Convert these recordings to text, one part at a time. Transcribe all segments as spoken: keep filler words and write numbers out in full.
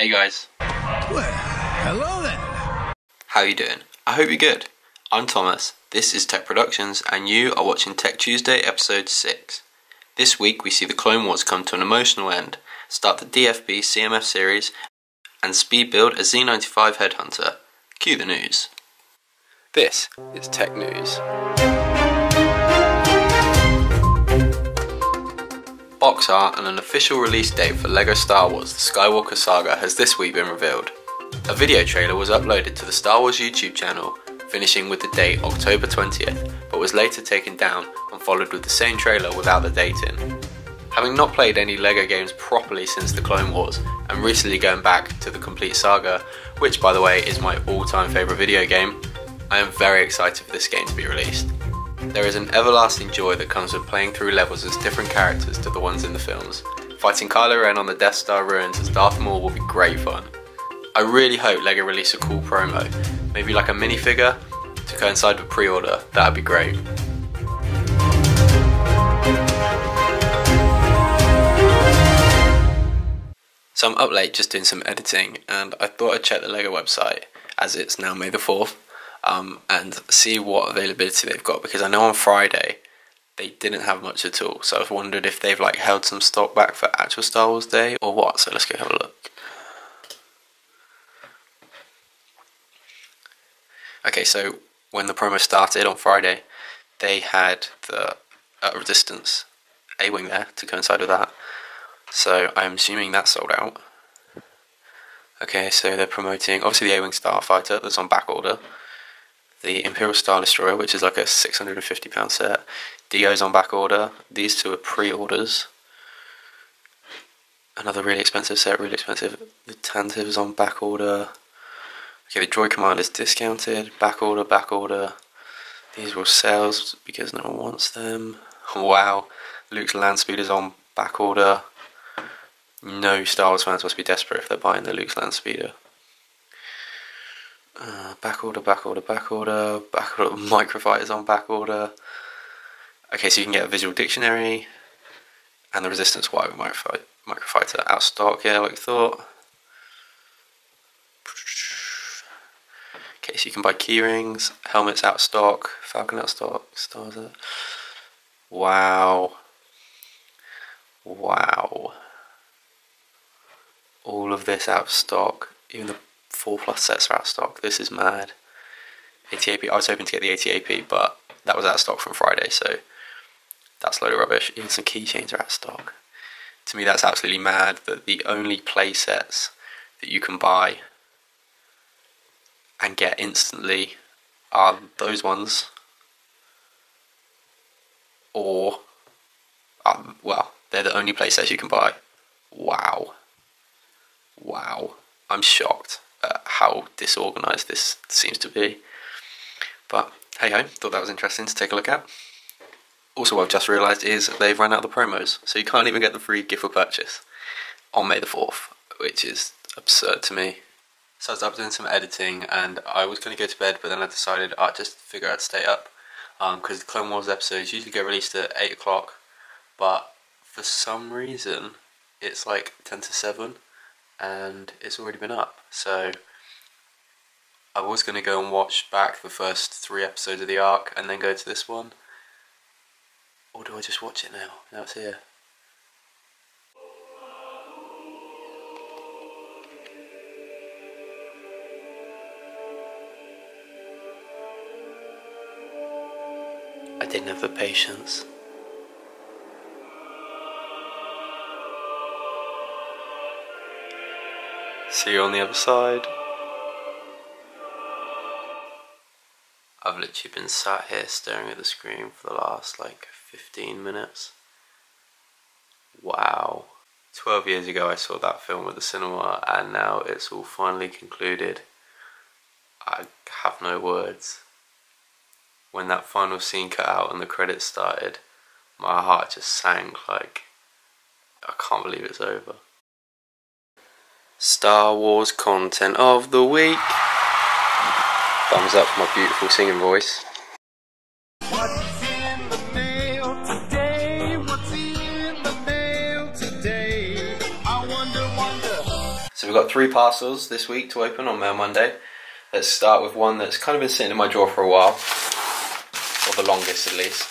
Hey guys. Well, hello there. How you doing? I hope you're good. I'm Thomas, this is Tech Productions, and you are watching Tech Tuesday episode six. This week we see the Clone Wars come to an emotional end, start the D F B C M F series, and speed build a Z ninety-five Headhunter. Cue the news. This is Tech News. Box art and an official release date for LEGO Star Wars The Skywalker Saga has this week been revealed. A video trailer was uploaded to the Star Wars YouTube channel, finishing with the date October twentieth, but was later taken down and followed with the same trailer without the date in. Having not played any LEGO games properly since the Clone Wars, and recently going back to the complete saga, which by the way is my all-time favourite video game, I am very excited for this game to be released. There is an everlasting joy that comes with playing through levels as different characters to the ones in the films. Fighting Kylo Ren on the Death Star ruins as Darth Maul will be great fun. I really hope LEGO release a cool promo, maybe like a minifigure to coincide with pre-order, that'd be great. So I'm up late just doing some editing, and I thought I'd check the LEGO website, as it's now May the fourth, um, and see what availability they've got, because I know on Friday they didn't have much at all, so I've wondered if they've like held some stock back for actual Star Wars Day or what, so let's go have a look. Okay, so when the promo started on Friday, they had the uh, Resistance A-wing there to coincide with that. So I'm assuming that's sold out. Okay, so they're promoting, obviously, the A-wing Starfighter that's on back order. The Imperial Star Destroyer, which is like a six hundred and fifty pound set. Dio's on back order. These two are pre-orders. Another really expensive set, really expensive. The Tantive is on back order. Okay, the Droid Commander is discounted, back order, back order. These will sell because no one wants them. Wow, Luke's land speeder is on back order. No Star Wars fans must be desperate if they're buying the Luke's land speeder. Uh, back order, back order, back order, back order. Microfight is on back order. Okay, so you can get a visual dictionary and the Resistance Y-Wing microfighter, microfighter out of stock. Yeah, like I thought. So you can buy key rings, helmets out of stock, Falcon out of stock, stars out. Wow. Wow. All of this out of stock. Even the four plus sets are out of stock. This is mad. A T A P, I was hoping to get the A T A P, but that was out of stock from Friday, so that's a load of rubbish. Even some keychains are out of stock. To me, that's absolutely mad that the only play sets that you can buy and get instantly are those ones, or um, well, they're the only playsets you can buy. Wow, wow! I'm shocked at how disorganised this seems to be. But hey ho, thought that was interesting to take a look at. Also, what I've just realised is they've run out of the promos, so you can't even get the free gift or purchase on May the fourth, which is absurd to me. So I was up doing some editing, and I was going to go to bed, but then I decided I'd just figure out to stay up, because um, the Clone Wars episodes usually get released at eight o'clock, but for some reason it's like ten to seven and it's already been up. So I was going to go and watch back the first three episodes of the Arc and then go to this one, or do I just watch it now? Now it's here. I didn't have the patience. See you on the other side. I've literally been sat here staring at the screen for the last like fifteen minutes. Wow. twelve years ago I saw that film at the cinema, and now it's all finally concluded. I have no words. When that final scene cut out and the credits started, my heart just sank like, I can't believe it's over. Star Wars content of the week. Thumbs up for my beautiful singing voice. What's in the mail today? What's in the mail today? I wonder, wonder. So we've got three parcels this week to open on Mail Monday. Let's start with one that's kind of been sitting in my drawer for a while, or the longest at least.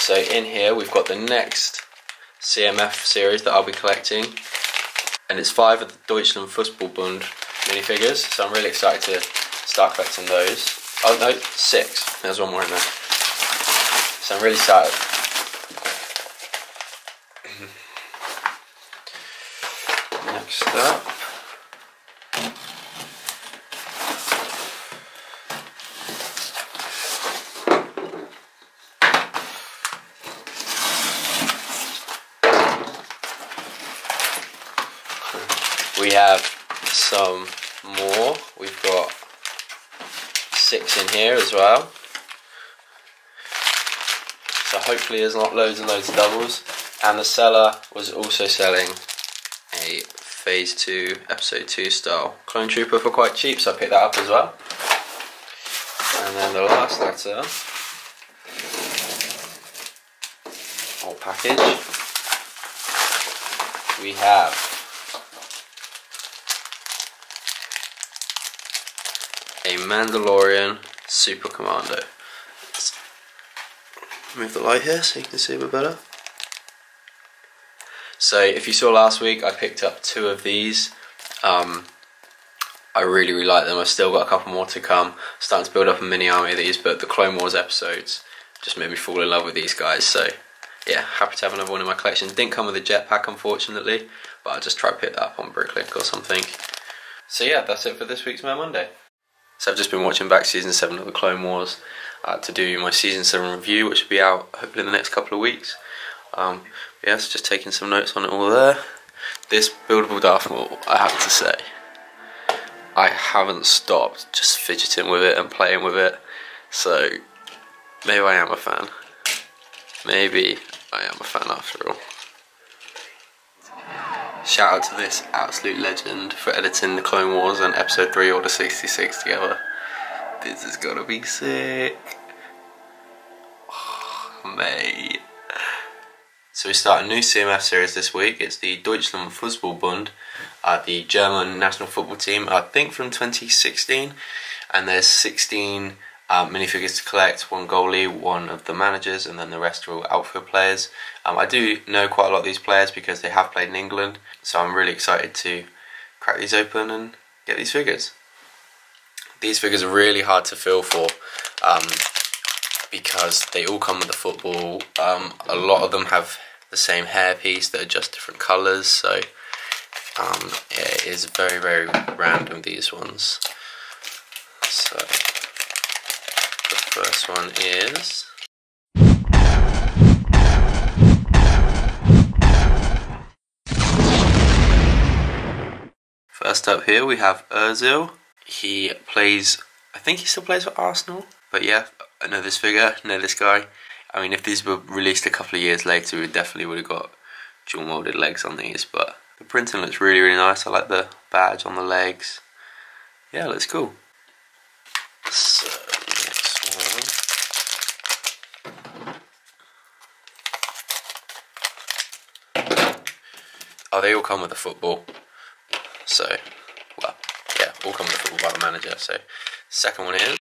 So in here we've got the next C M F series that I'll be collecting, and it's five of the Deutschland Fußball Bund minifigures, so I'm really excited to start collecting those. Oh no, six, there's one more in there, so I'm really excited. Next up, we have some more. We've got six in here as well. So hopefully there's not loads and loads of doubles. And the seller was also selling a Phase two, Episode two style Clone Trooper for quite cheap, so I picked that up as well. And then the last letter, or package, we have a Mandalorian Super Commando. Let's move the light here so you can see a bit better. So if you saw last week, I picked up two of these. Um, I really, really like them. I've still got a couple more to come. I'm starting to build up a mini army of these, but the Clone Wars episodes just made me fall in love with these guys. So yeah, happy to have another one in my collection. Didn't come with a jetpack, unfortunately, but I'll just try to pick that up on Bricklink or something. So yeah, that's it for this week's Mail Monday. So I've just been watching back Season seven of the Clone Wars uh, to do my Season seven review, which will be out hopefully in the next couple of weeks. Um, yeah, so just taking some notes on it all there. This buildable Darth Maul, I have to say, I haven't stopped just fidgeting with it and playing with it. So maybe I am a fan. Maybe I am a fan after all. Shout out to this absolute legend for editing the Clone Wars and Episode three Order sixty-six together. This is gonna be sick. Oh, mate. So we start a new C M F series this week. It's the Deutschland Fußball Bund, uh, the German national football team, I think from twenty sixteen. And there's sixteen uh, minifigures to collect, one goalie, one of the managers, and then the rest are all outfield players. Um, I do know quite a lot of these players because they have played in England, so I'm really excited to crack these open and get these figures. These figures are really hard to feel for um, because they all come with a football. Um, a lot of them have the same hairpiece that are just different colours, so um, yeah, it is very, very random, these ones. So the first one is First up here we have Ozil. He plays, I think he still plays for Arsenal, but yeah, I know this figure, know this guy. I mean, if these were released a couple of years later, we definitely would have got dual molded legs on these, but the printing looks really, really nice. I like the badge on the legs. Yeah, looks cool. So, next one. Oh, they all come with a football. So, well, yeah, all come with the football by the manager. So, second one is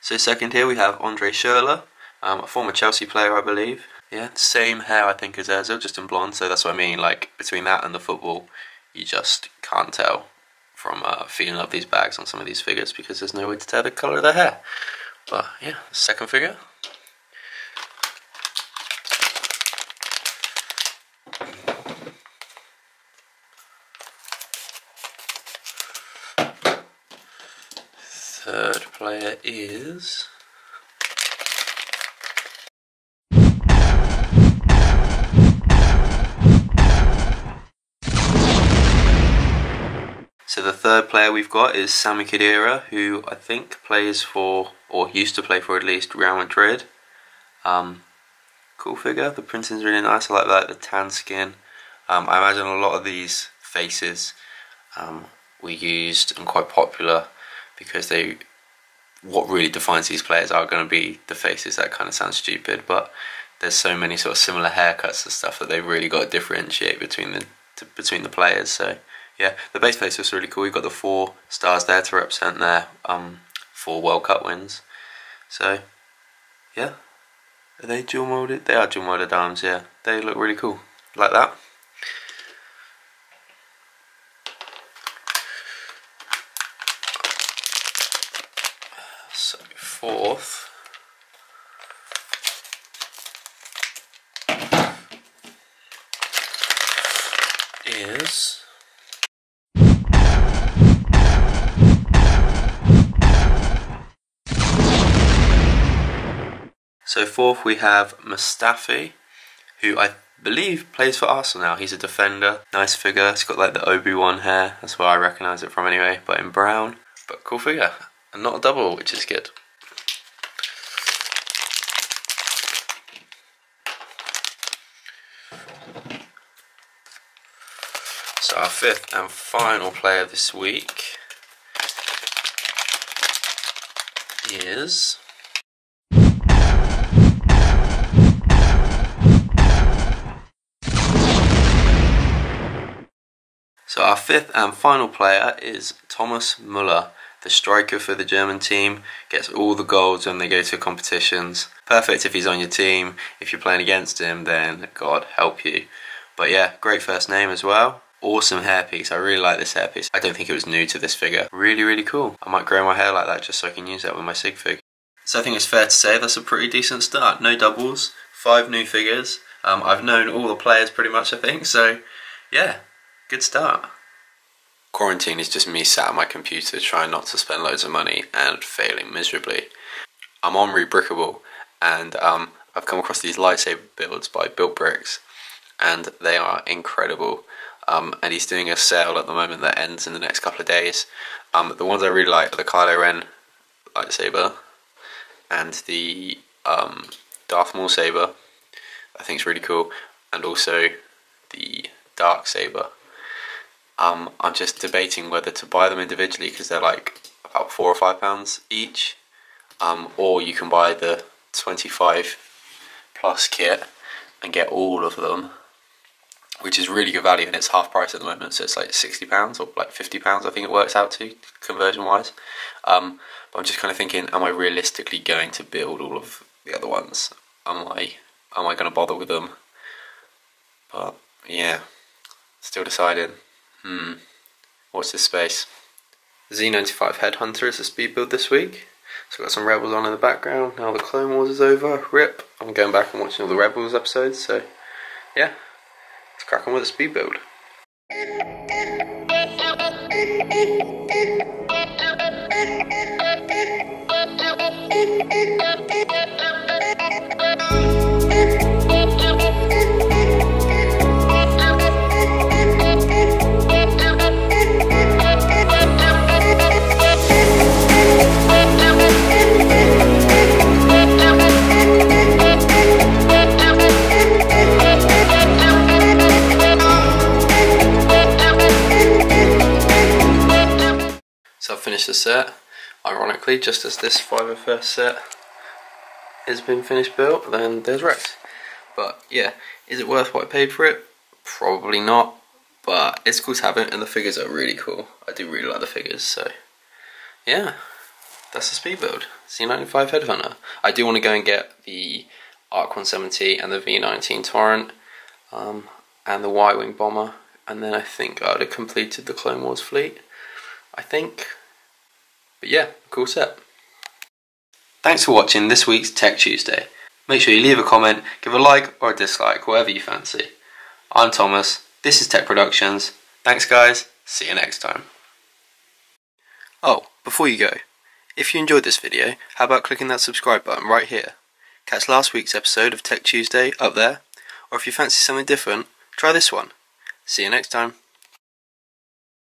so second here we have Andre Schurrle, um, a former Chelsea player, I believe. Yeah, same hair I think as Ozil, just in blonde. So that's what I mean. Like between that and the football, you just can't tell from uh, feeling up these bags on some of these figures because there's no way to tell the colour of their hair. But yeah, second figure. Third player is so the third player we've got is Sami Khedira, who I think plays for, or used to play for at least, Real Madrid. Um, cool figure, the printing's really nice, I like that, the tan skin. Um, I imagine a lot of these faces um, were used and quite popular because they, what really defines these players are going to be the faces. That kind of sounds stupid, but there's so many sort of similar haircuts and stuff that they've really got to differentiate between the to, between the players. So yeah, the base face was really cool. You've got the four stars there to represent their um, four World Cup wins. So yeah, are they dual molded? They are dual molded arms. Yeah, they look really cool like that. So fourth. Is so fourth we have Mustafi, who I believe plays for Arsenal now. He's a defender, nice figure. He's got like the Obi-Wan hair, that's where I recognise it from anyway, but in brown. But cool figure, and not a double, which is good. So our fifth and final player this week is So our fifth and final player is Thomas Müller, the striker for the German team, gets all the goals when they go to competitions. Perfect if he's on your team. If you're playing against him, then God help you. But yeah, great first name as well. Awesome hairpiece, I really like this hairpiece. I don't think it was new to this figure. Really, really cool. I might grow my hair like that just so I can use that with my sig fig. So I think it's fair to say that's a pretty decent start. No doubles, five new figures. Um, I've known all the players pretty much, I think, so yeah, good start. Quarantine is just me sat at my computer trying not to spend loads of money and failing miserably. I'm on Rebrickable and um, I've come across these lightsaber builds by Built Bricks and they are incredible. Um, and he's doing a sale at the moment that ends in the next couple of days. Um, the ones I really like are the Kylo Ren lightsaber and the um, Darth Maul saber. I think it's really cool, and also the dark saber. Um, I'm just debating whether to buy them individually because they're like about four or five pounds each, um, or you can buy the twenty-five plus kit and get all of them, which is really good value, and it's half price at the moment, so it's like sixty pounds or like fifty pounds I think it works out to, conversion wise. Um, but I'm just kind of thinking, am I realistically going to build all of the other ones? Am I, am I going to bother with them? But yeah, still deciding. Hmm, what's this space? Z ninety-five Headhunter is a speed build this week. So I've got some Rebels on in the background, now the Clone Wars is over, rip. I'm going back and watching all the Rebels episodes, so yeah. Let's crack on with the speed build. Finished the set, ironically, just as this five oh one st set has been finished built, then there's Rex. But yeah, is it worth what I paid for it? Probably not, but it's cool to have it, and the figures are really cool. I do really like the figures, so yeah, that's the speed build. Z ninety-five Headhunter. I do want to go and get the Arc one seventy and the V nineteen Torrent um, and the Y-Wing Bomber, and then I think I would have completed the Clone Wars fleet, I think. But yeah, cool set. Thanks for watching this week's Tech Tuesday. Make sure you leave a comment, give a like or a dislike, whatever you fancy. I'm Thomas, this is Tech Productions. Thanks guys, see you next time. Oh, before you go, if you enjoyed this video, how about clicking that subscribe button right here? Catch last week's episode of Tech Tuesday up there, or if you fancy something different, try this one. See you next time.